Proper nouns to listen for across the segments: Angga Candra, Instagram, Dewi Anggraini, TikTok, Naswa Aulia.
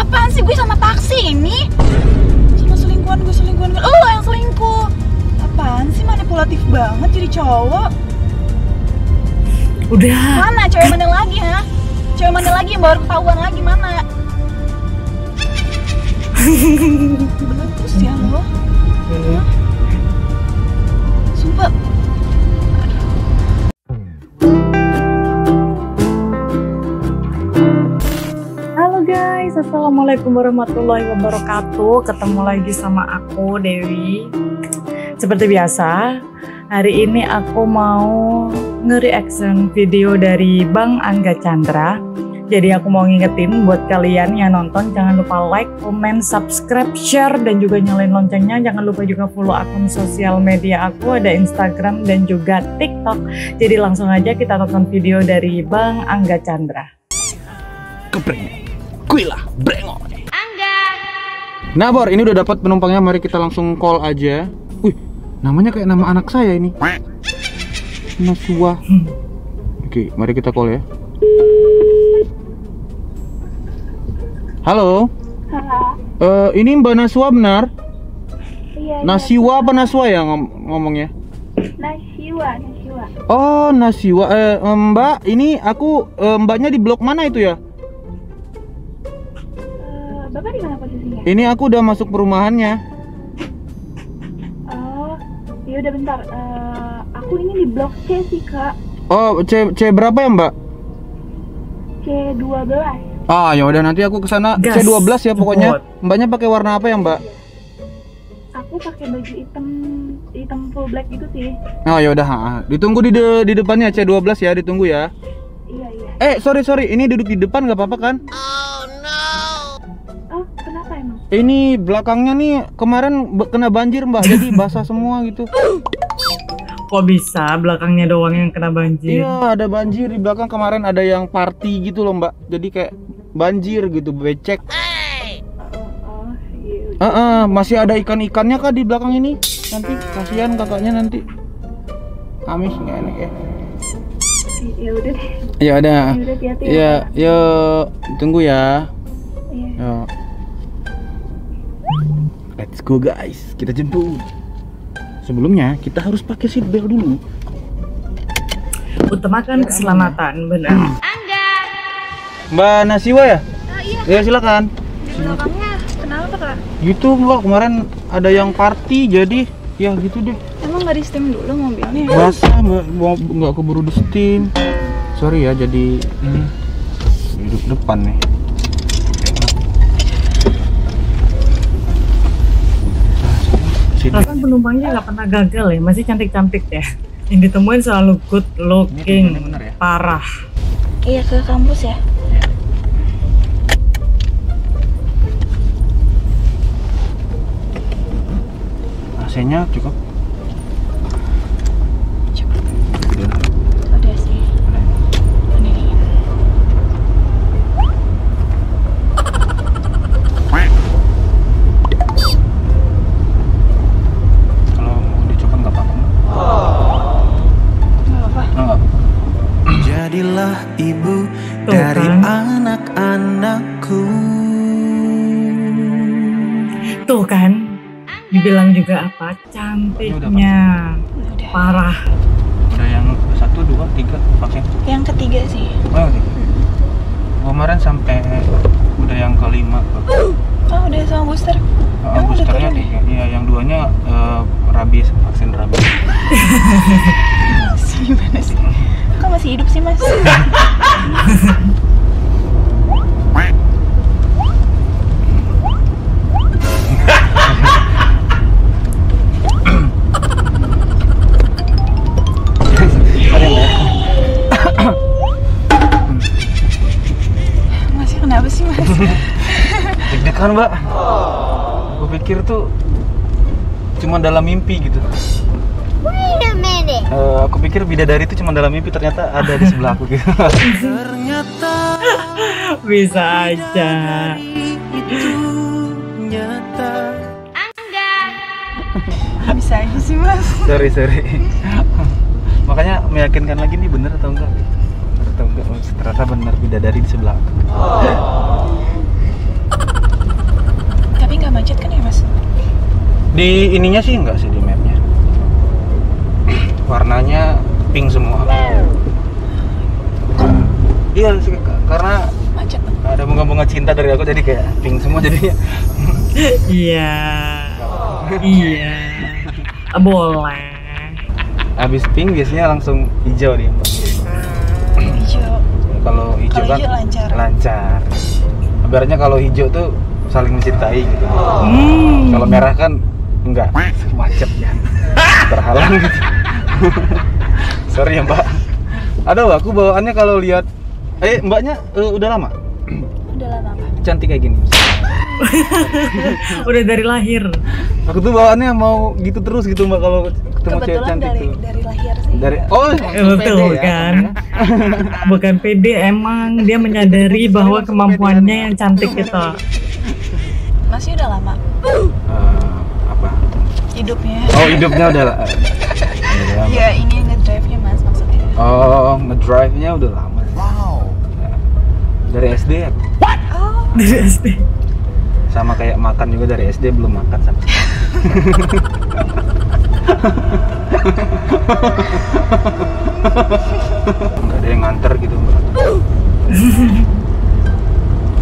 Apaan sih gue sama taksi ini? Sama selingkuhan gue. Lo yang selingkuh. Apaan sih, manipulatif banget jadi cowok. Udah. Mana cewek mana lagi ha? Cewek mana lagi yang baru ketahuan lagi, mana? Bagus ya lo. Sumpah. Halo guys, assalamualaikum warahmatullahi wabarakatuh. Ketemu lagi sama aku Dewi. Seperti biasa, hari ini aku mau nge-reaction video dari Bang Angga Candra. Jadi aku mau ngingetin buat kalian yang nonton, jangan lupa like, comment, subscribe, share, dan juga nyalain loncengnya. Jangan lupa juga follow akun sosial media aku, ada Instagram dan juga TikTok. Jadi langsung aja kita tonton video dari Bang Angga Candra. Kepreng, kuilah, brengok. Angga. Nah Bor, ini udah dapat penumpangnya, mari kita langsung call aja. Wih. Namanya kayak nama anak saya ini. Naswa. Oke, mari kita call ya. Halo. Halo. Ini Mbak Naswa benar? Iya. Naswa apa Naswa ya ngomongnya? Naswa. Oh, Naswa. Mbak, ini aku Mbaknya di blok mana itu ya? Bapak di mana posisinya? Ini aku udah masuk perumahannya. Ya udah bentar, aku ini di blok C sih kak. Oh C berapa ya mbak? C12. Ah ya udah nanti aku kesana Gas. C12 ya pokoknya. Mbaknya pakai warna apa ya mbak? Aku pakai baju hitam full black gitu sih. Oh ya udah, ditunggu di depannya C12 ya, ditunggu ya. Iya. Sorry ini duduk di depan nggak apa-apa kan? Oh no. Oh kenapa emang? Ini belakangnya nih kemarin kena banjir mbak, jadi basah semua gitu. Kok bisa belakangnya doang yang kena banjir? Iya ada banjir di belakang kemarin, ada yang party gitu loh mbak, jadi kayak banjir gitu, becek. Masih ada ikan-ikannya kak di belakang ini? Nanti kasihan kakaknya nanti amis, nggak enak ya. Ya udah deh. Ya udah. Ya tunggu ya. Iya. Let's go guys, kita jemput. Sebelumnya kita harus pakai seatbelt dulu. Utamakan keselamatan, benar. Angga. Mbak Naswa ya? Oh, iya. Ya silakan. Di belakangnya kenapa kak? Gitu mbak, kemarin ada yang party jadi ya gitu deh. Emang nggak di steam dulu mobilnya? Basah mbak, nggak keburu di steam. Sorry ya, jadi ini duduk depan nih. Bahkan penumpangnya nggak pernah gagal ya, masih cantik-cantik deh. Yang ditemuin selalu good looking, bener ya? Parah. Iya ke kampus ya. AC-nya cukup. Ada sih. Jadilah ibu dari anak-anakku. Tuh kan, dibilang juga apa cantiknya, udah. Parah. Udah yang 1, 2, 3 pakai. Yang ketiga sih. Oh, kemarin sampai udah yang kelima. Oh udah sama booster. Boosternya ya, yang 2-nya rabies, vaksin rabies. Gimana sih? Kok masih hidup sih mas? Masih kenapa sih mas? Deg-degan mbak. Gue pikir tuh cuma dalam mimpi gitu. Aku pikir bidadari itu cuma dalam mimpi, ternyata ada di sebelah aku gitu. Ternyata bisa aja. Angga. Bisa aja sih mas. Sorry. Makanya meyakinkan lagi nih, bener atau enggak? Ternyata bener bidadari di sebelah aku. Di ininya sih enggak sih, di mapnya warnanya pink semua. Iya sih, karena ada bunga-bunga cinta dari aku jadi kayak pink semua jadinya. Iya. Iya. Boleh. Habis pink biasanya langsung hijau nih. Hijau. Kalau hijau kan lancar. Ibaratnya kalau hijau tuh saling mencintai gitu. Kalau merah kan enggak, macet ya. Terhalang gitu. Sorry ya Mbak. Aduh, aku bawaannya kalau lihat Mbaknya udah lama? Udah lama. Cantik kayak gini. Udah dari lahir. Aku tuh bawaannya mau gitu terus gitu Mbak kalau ketemu cewek cantik tuh. Dari lahir sih. Dari betul ya, kan. Bukan PD, emang dia menyadari bahwa kemampuannya yang cantik gitu. Masih udah lama. Apa? Hidupnya. Oh, hidupnya udah lama. Ya, ini ngedrive-nya Mas maksudnya. Oh, ngedrive-nya udah lama. Wow. Dari SD ya? What? Oh. Dari SD. Sama kayak makan juga, dari SD belum makan sampai sekarang. Enggak ada yang nganter gitu.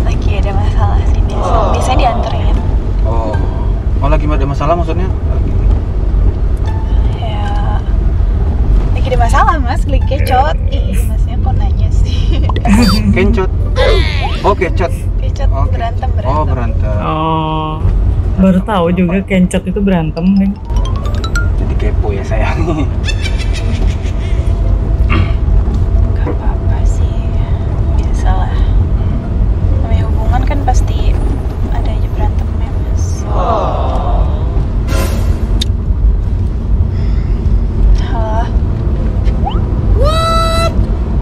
Lagi ada masalah sih biasanya dianterin. Oh, lagi ada masalah maksudnya? Ya, lagi ada masalah Mas, lagi kecot. Masnya kok nanya sih? Kencot. Oh, kecot. Kencot, okay. berantem. Oh, berantem. Oh, baru tahu juga kencot itu berantem nih. Jadi kepo ya saya nih. Gak apa-apa sih, biasalah. Namanya hubungan kan pasti ada aja berantemnya Mas. Halo. What?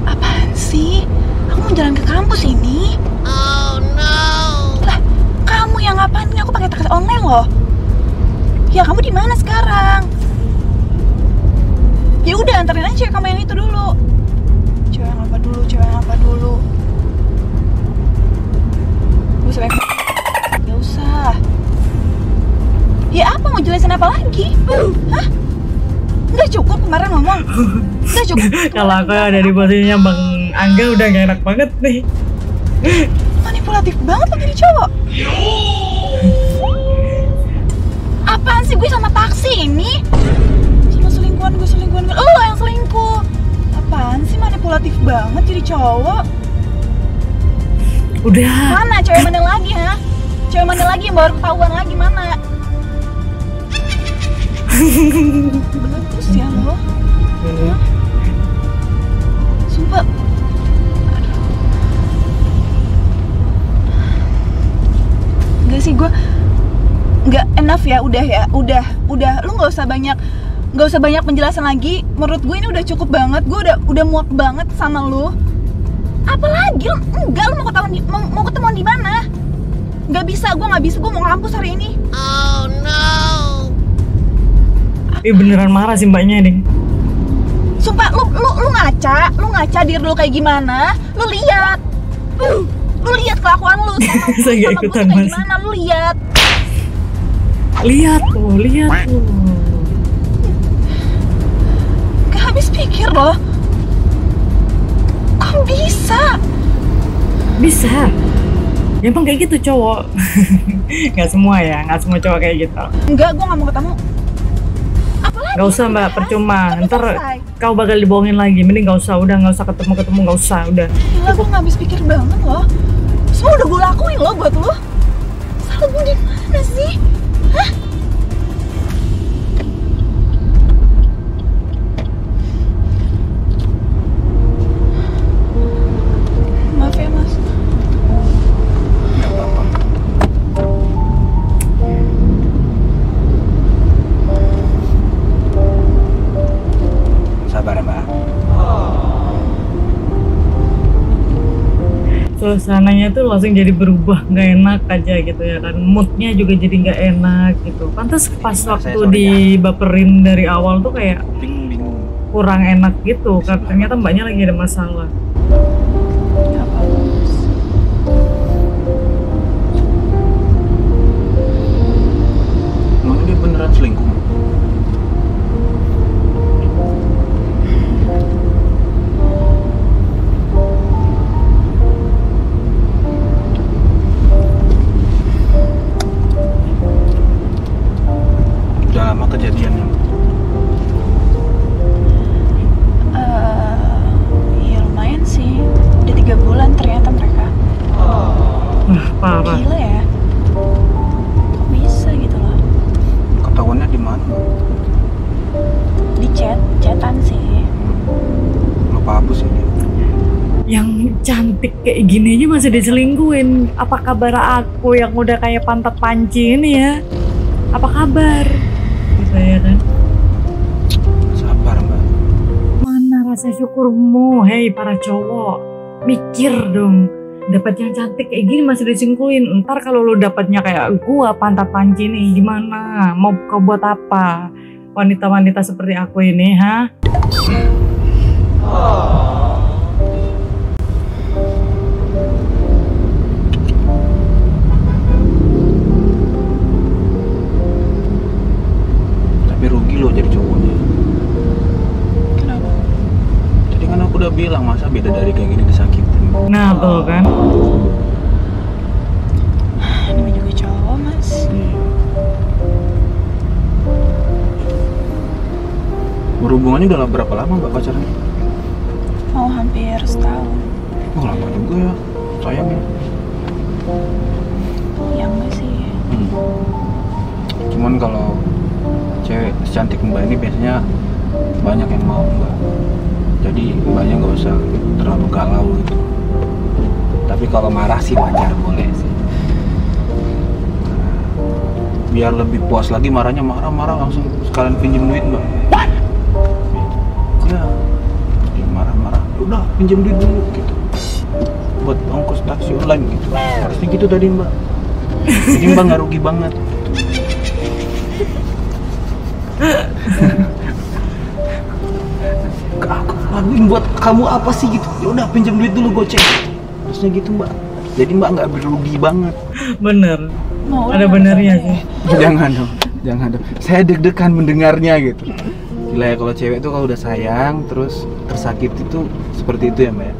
Apaan sih? Aku mau jalan ke kampus ini. Apaan nih, aku pakai taksi online loh. Ya kamu di mana sekarang? Ya udah anterin aja kamu yang itu dulu. Cewek yang apa dulu. Gak usah. Ya apa mau jelasin apa lagi? Hah? Gak cukup kemarin ngomong. Gak cukup. Kalau aku ada di posisinya Bang Angga udah gak enak banget nih. Manipulatif banget lo jadi cowok. Apaan sih gue sama taksi ini? Sama selingkuhan gue. Lo yang selingkuh. Apaan sih manipulatif banget jadi cowok? Udah. Mana cewek mana lagi ha? Cewek mana lagi yang baru ketahuan lagi mana? Bagus ya lo. Sumpah. Sih gue nggak enough ya, udah lu nggak usah banyak penjelasan lagi. Menurut gue ini udah cukup banget, gue udah muak banget sama lu. Apalagi lu mau ketemuan di mana? Nggak bisa, gue mau kampus hari ini. Oh no. Beneran marah sih mbaknya ding. Sumpah lu ngaca diri lu kayak gimana? Lu lihat. Lu lihat kelakuan lu sama gue kayak gimana, lu lihat tuh. Gak habis pikir loh, kok bisa ya emang kayak gitu cowok. nggak semua cowok kayak gitu. Enggak, gue nggak mau ketemu. Apalagi nggak usah mbak, percuma, ntar kau bakal dibohongin lagi. Mending nggak usah ketemu, nggak usah. Gila, gue nggak habis pikir banget loh. Semua udah gue lakuin loh buat lo. Salah gue di mana sih? Hah? Maaf ya Mas. Gak apa-apa. Sabar ya Mbak. Suasananya tuh langsung jadi berubah, nggak enak aja gitu ya kan, moodnya juga jadi nggak enak gitu. Pantas pas waktu dibaperin dari awal tuh kayak kurang enak gitu, karena ternyata mbaknya lagi ada masalah. Emang dia beneran Parah. Gila ya. Kok bisa gitu loh? Ketahuannya di mana? Di chatan sih. Lupa hapus ini. Yang cantik kayak gini aja masih diselingkuin. Apa kabar aku yang udah kayak pantat panci ini ya? Apa kabar? Saya kan. Sabar mbak. Mana rasa syukurmu, hei para cowok? Mikir dong. Dapat yang cantik kayak gini masih diselingkuin. Ntar kalau lo dapatnya kayak gua pantat panci nih gimana? Mau kau buat apa? Wanita-wanita seperti aku ini, ha? Oh. Jadi cowoknya. Kenapa? Jadi kan aku udah bilang masa beda dari kayak gini disakitin. Nah tuh kan. Namanya juga cowok mas. Berhubungannya udah berapa lama mbak pacarnya? Mau hampir setahun. Oh lama juga ya, sayangnya. Ya enggak sih. Cuman kalau cewek secantik mbak ini biasanya banyak yang mau mbak, jadi mbaknya nggak usah terlalu galau gitu. Tapi kalau marah sih wajar, boleh sih. Biar lebih puas lagi marahnya, marah-marah langsung sekalian pinjem duit mbak. What? Ya, dia marah-marah udah pinjem duit dulu gitu buat ongkos taksi online gitu. Harusnya gitu tadi mbak, jadi mbak nggak rugi banget. Aku laguin buat kamu apa sih gitu. Ya udah pinjam duit dulu gocek. Terusnya gitu mbak. Jadi mbak nggak berugi banget. Bener. Mau ada benernya sih. Jangan dong, jangan dong. Saya deg-degan mendengarnya gitu. Gila ya kalau cewek itu kalau udah sayang terus tersakiti tuh seperti itu ya mbak.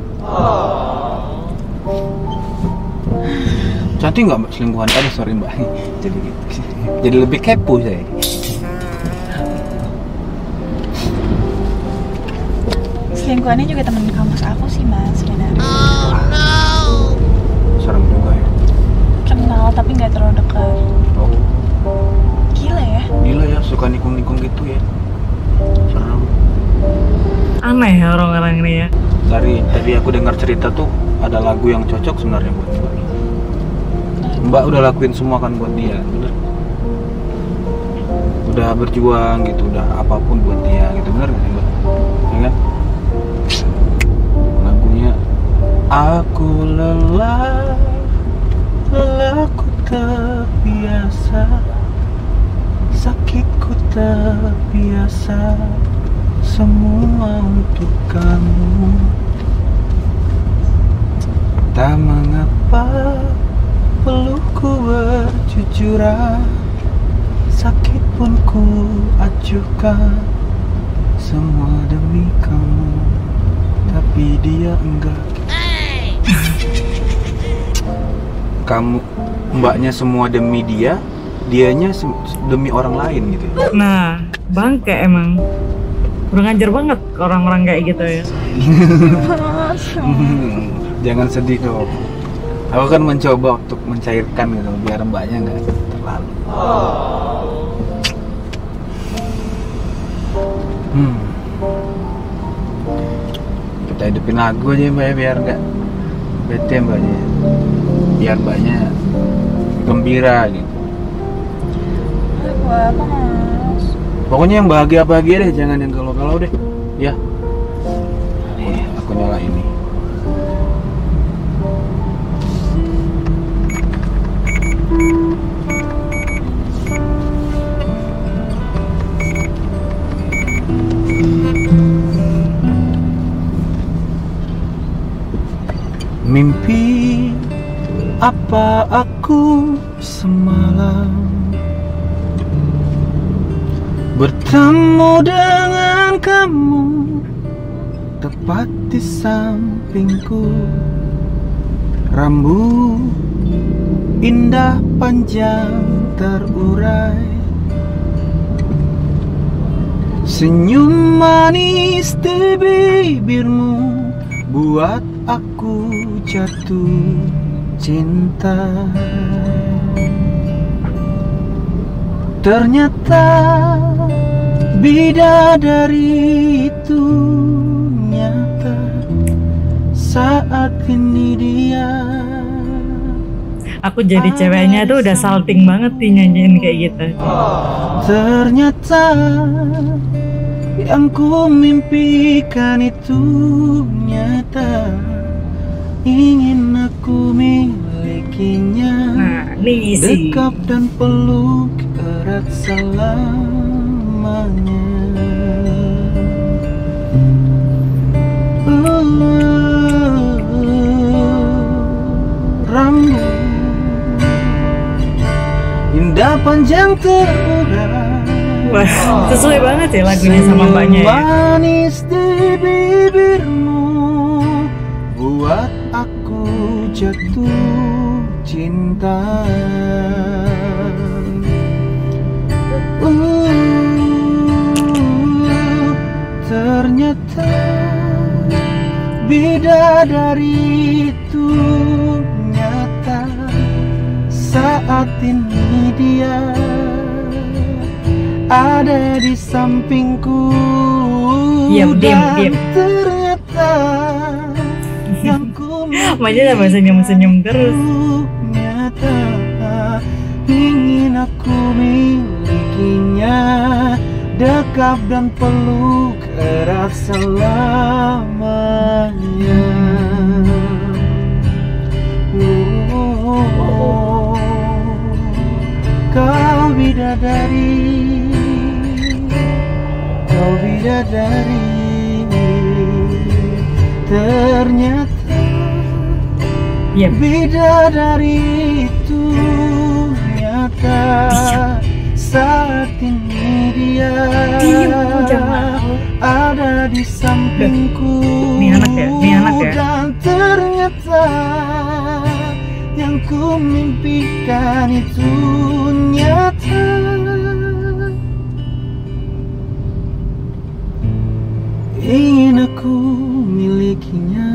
Cantik nggak mbak selingkuhan tadi? Sorry mbak. Jadi gitu. Jadi lebih kepo saya. Selingkuhannya juga temen kampus aku sih mas, sebenarnya. Oh no. Serem juga ya. Kenal tapi nggak terlalu dekat. Oh. Gila ya. Gila ya, suka nikung-nikung gitu ya. Serem. Aneh ya orang-orang ini ya. Dari tadi aku dengar cerita tuh ada lagu yang cocok sebenarnya buat mbak. Mbak udah lakuin semua kan buat dia, bener? Udah berjuang gitu, udah apapun buat dia gitu, bener nggak sih mbak? Ingat? Aku lelah, lelahku terbiasa, sakitku terbiasa, semua untuk kamu. Tak mengapa pelukku bercucuran, sakit pun ku acuhkan, semua demi kamu. Tapi dia enggak. Kamu mbaknya semua demi dia, dianya demi orang lain gitu. Nah, bangke emang. Kurang ajar banget orang-orang kayak gitu ya. Jangan sedih dong. Aku kan mencoba untuk mencairkan gitu biar mbaknya nggak terlalu. Kita hidupin lagu aja mbak ya, biar nggak bete mbaknya, biar mbaknya gembira gitu. Wah, mas. Pokoknya yang bahagia-bahagia deh, jangan yang galau-galau deh. Ya. Aku nyala ini. Mimpi apa aku semalam bertemu dengan kamu tepat di sampingku, rambut indah panjang terurai, senyum manis di bibirmu buat aku jatuh cinta. Ternyata bidadari itu nyata saat ini dia. Aku jadi ceweknya tuh udah salting banget nih nyanyiin kayak gitu. Ternyata yang ku mimpikan itu nyata, ingin aku milikinya. Nah, ini isi. Dekap dan peluk erat selamanya. Rambut indah panjang terurai. Wah, sesuai banget ya lagunya sama mbaknya ya. Manis di bibirmu buat aku jatuh cinta. Ternyata bidadari itu nyata saat ini dia ada di sampingku. Diam. Ternyata yang ku makanya senyum-senyum terus. Nyata ingin aku milikinya, dekap dan peluk erat selamanya. Kau bidadari, kau bidadari, ternyata bidadari itu nyata saat ini dia ada di sampingku. Nih anak ya. Dan ternyata yang ku mimpikan itu nyata. Ingin aku milikinya,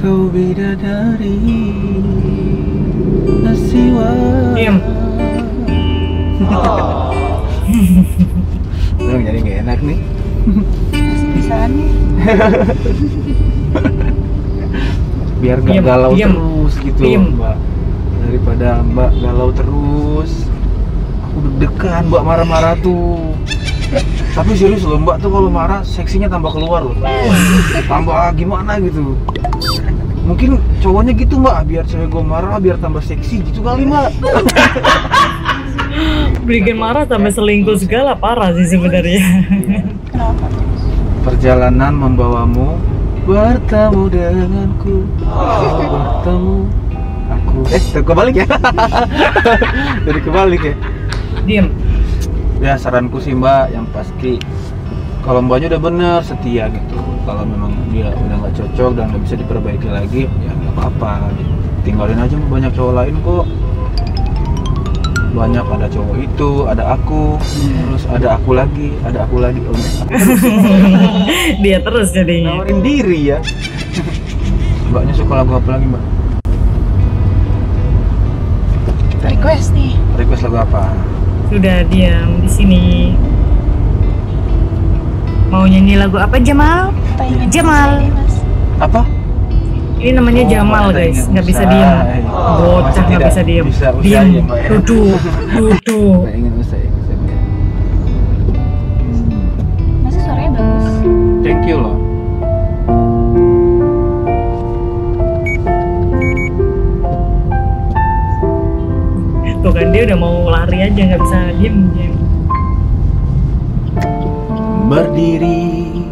kau bidadari Naswa. Jadi gak enak nih. Bisa nih. Biar gak galau terus gitu loh, Mbak. Daripada Mbak galau terus, aku deg-degan Mbak marah-marah tuh. Tapi serius loh, Mbak tuh kalau marah seksinya tambah keluar loh. Tambah gimana gitu. Mungkin cowoknya gitu, Mbak, biar cewek gue marah biar tambah seksi gitu kali, Mbak. Bikin marah tambah selingkuh segala, parah sih sebenarnya. Perjalanan membawamu bertemu denganku. Bertemu aku. Kebalik ya. Jadi kebalik ya. Diam. Ya saranku sih, Mbak, yang pasti kalau Mbaknya udah bener setia gitu, kalau memang dia udah nggak cocok dan nggak bisa diperbaiki lagi, ya nggak apa-apa, tinggalin aja. Banyak cowok lain kok, banyak, ada cowok itu, ada aku, terus ada aku lagi, oh dia terus jadinya nawarin diri ya. Mbaknya suka lagu apa lagi, Mbak? Request nih. Request lagu apa? Udah diam di sini. Mau nyanyi lagu apa, Jamal? Jamal. Apa? Ini namanya Jamal, guys. Nggak bisa diam. Bocah nggak bisa diam. Diam. Duduk. Masih suaranya bagus. Thank you loh. Tuh kan dia udah mau lari aja, nggak bisa diam. Berdiri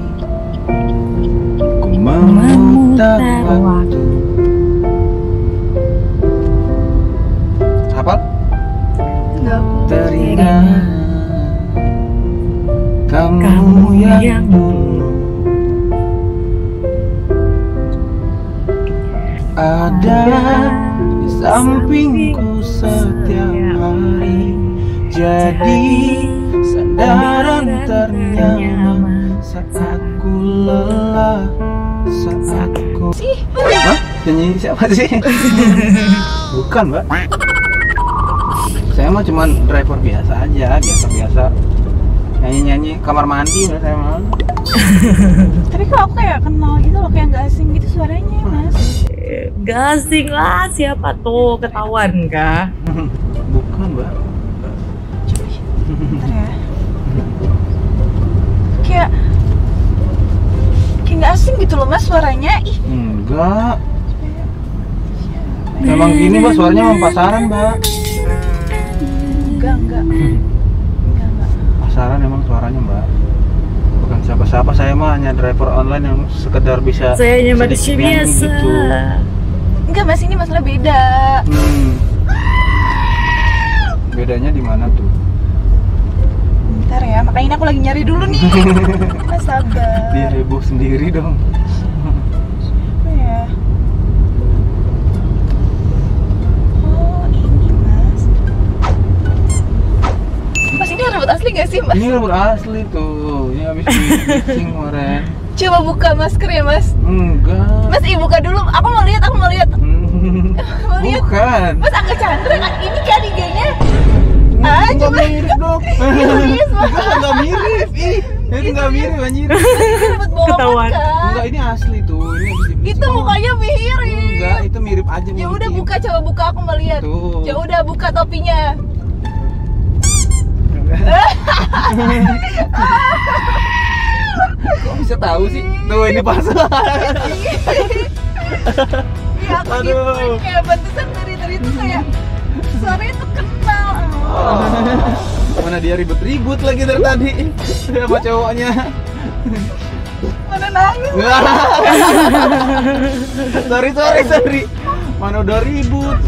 ku memutar waktu. Hafal? Enggak. Teringat kamu yang dulu ada di sampingku setiap hari, jadi sandaran ternyaman saat ku lelah. saat ku... Hah? Nyanyi siapa sih? Bukan, Mbak. Saya mah cuman driver biasa aja, biasa-biasa. Nyanyi-nyanyi kamar mandi udah saya mah. Tapi kok aku kayak kenal gitu loh, kayak nggak asing gitu suaranya, Mas. Nggak asing lah, siapa tuh? Ketahuan kah? Bukan, Mbak. Coba sih. Bentar ya. Kayak nggak asing gitu loh, Mas, suaranya. Ih. Enggak. Emang gini, Mbak, suaranya emang pasaran, Mbak. Enggak. Pasaran emang suaranya, Mbak. Bukan siapa-siapa, saya mah hanya driver online yang sekedar bisa. Saya hanya manusia biasa. Gitu. Enggak, Mas, ini masalah beda. Bedanya di mana tuh? Bentar ya, makanya ini aku lagi nyari dulu nih. Mas, sabar. Dia heboh sendiri dong. Asli nggak sih, Mas? Ini rambut asli tuh, ini habis di-bleaching kemarin. Coba buka masker ya, Mas? Enggak. Mas, buka dulu. Aku mau lihat. Bukan. Mas, Angga Candra ini kan IG-nya. Ah, coba mirip dong. Enggak mirip. Enggak mirip, anjir. Ketahuan. Enggak, ini asli tuh. Ini itu mukanya mirip. Enggak, itu mirip aja. Ya udah buka, coba buka, aku mau lihat. Ya udah buka topinya. Kok bisa tahu sih? Tuh, ini pasal. Ya, aku gitu kayak bantuan dari itu kayak suaranya tuh kenal. Mana dia ribut-ribut lagi dari tadi sama cowoknya. Mana nangis. Sorry. Mana udah ribut,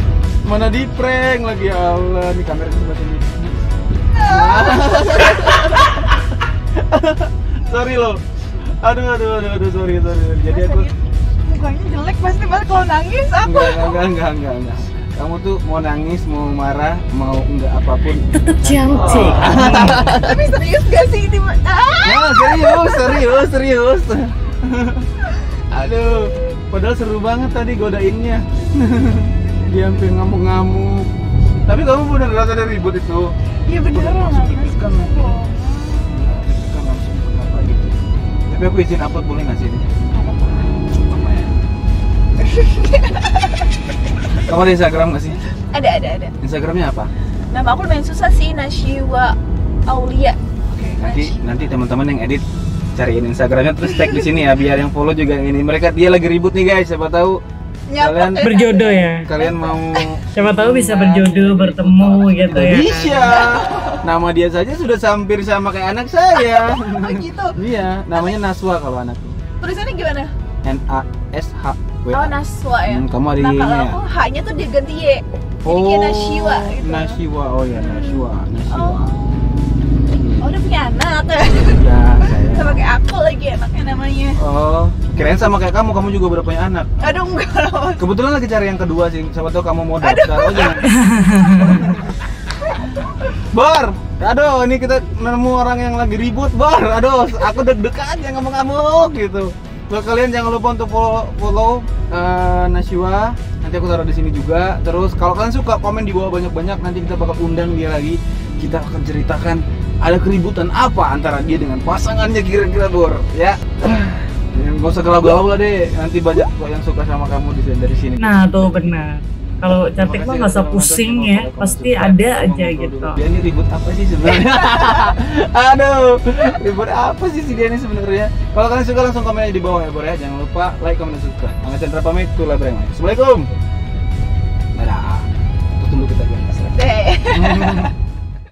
mana di prank lagi. Ya Allah, ini kamera sebelah sini. Sorry loh. Aduh, sorry. Jadi aku mukanya jelek pasti banget kalau nangis aku. Enggak. Kamu tuh mau nangis, mau marah, mau enggak apapun tetap cantik. Tapi serius gak sih ini? Serius. Aduh, padahal seru banget tadi godainnya. Dia sampai ngamuk-ngamuk. Tapi kamu bener rasa ribut itu. Iya beneran langsung deg-degan langsung kenapa gitu. Tapi aku izin upload boleh nggak sih ini? Kamu ada Instagram nggak sih? Ada. Instagramnya apa? Nama aku lumayan susah sih, Naswa Aulia. Oke, nanti teman-teman yang edit cariin Instagramnya terus tag di sini ya, biar yang follow juga yang ini. Mereka dia lagi ribut nih, guys, siapa tahu kalian berjodoh ya. Kalian mau siapa tahu bisa berjodoh, bertemu gitu ya. Bisa. Nama dia saja sudah hampir sama kayak anak saya. Oh gitu. Iya, namanya Naswa kalau anakku. Tulisannya gimana? N-A-S-H. Oh, Naswa ya. Kamu ada ini. Nah, kalau H-nya tuh diganti Y. Jadi Naswa gitu. Naswa. Oh ya, Naswa. Oh, udah punya anak ya? Udah, saya. Sama kayak aku lagi anaknya namanya. Oh, kirain sama kayak kamu juga udah punya anak. Aduh, enggak. Kebetulan lagi cari yang kedua sih, siapa tahu kamu mau daftar. Oh, jangan. Bor, aduh, ini kita nemu orang yang lagi ribut, Bor. Aduh, aku deg-degan ya ngamuk-ngamuk gitu. Buat kalian jangan lupa untuk follow Naswa, nanti aku taruh di sini juga. Terus kalau kalian suka, komen di bawah banyak-banyak, nanti kita bakal undang dia lagi. Kita akan ceritakan ada keributan apa antara dia dengan pasangannya kira-kira, Bor, ya. Gak usah galau-galau lah deh, nanti banyak kok yang suka sama kamu dari sini. Nah, tuh benar. Kalau cantik mah nggak usah pusing ya, pasti ada aja gitu. Dia ini ribut apa sih sebenarnya? Aduh, ribut apa sih dia ini sebenarnya? Kalau kalian suka langsung komen di bawah ya, Bor ya. Jangan lupa like, comment, dan subscribe. Angga Candra pamit, tulah berangkat. Assalamualaikum. Dadah. Tunggu kita.